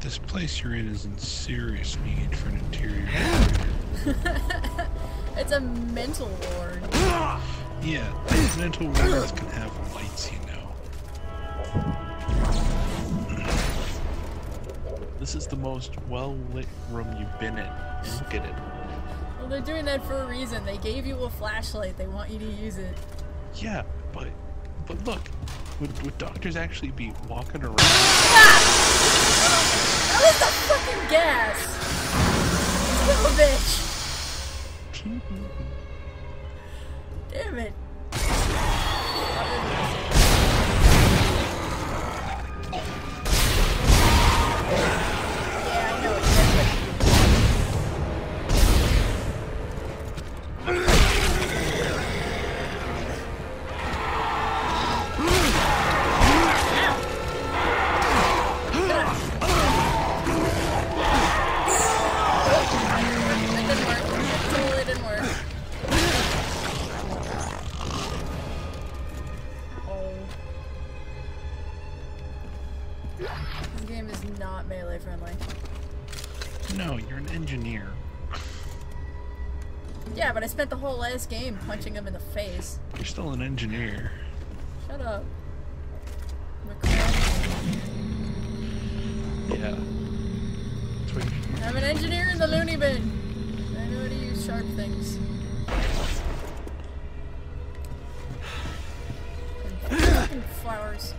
This place you're in is in serious need for an interior decorator. It's a mental ward. Yeah, these mental wards can have lights, you know. This is the most well-lit room you've been in. Look at it. Well, they're doing that for a reason. They gave you a flashlight. They want you to use it. Yeah, but look. Would doctors actually be walking around? Ah! That was the fucking gas! Son of a bitch! Damn it! Yeah, I know exactly what you want. But I spent the whole last game punching him in the face. You're still an engineer. Shut up. Yeah. I'm an engineer in the loony bin. I know how to use sharp things. And flowers.